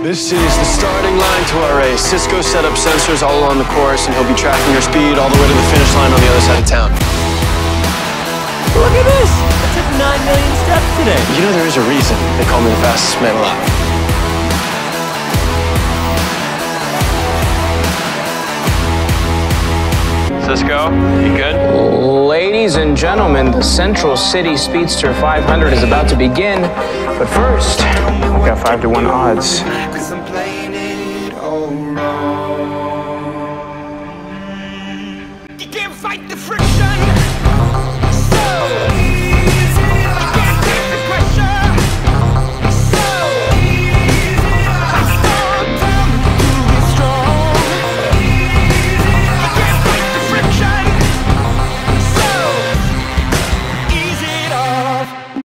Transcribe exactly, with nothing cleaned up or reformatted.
This is the starting line to our race. Cisco set up sensors all along the course, and he'll be tracking your speed all the way to the finish line on the other side of town. Look at this! I took nine million steps today. You know, there is a reason they call me the fastest man alive. Cisco, you good? Ladies and gentlemen, the Central City Speedster five hundred is about to begin, but first, I've got five to one odds.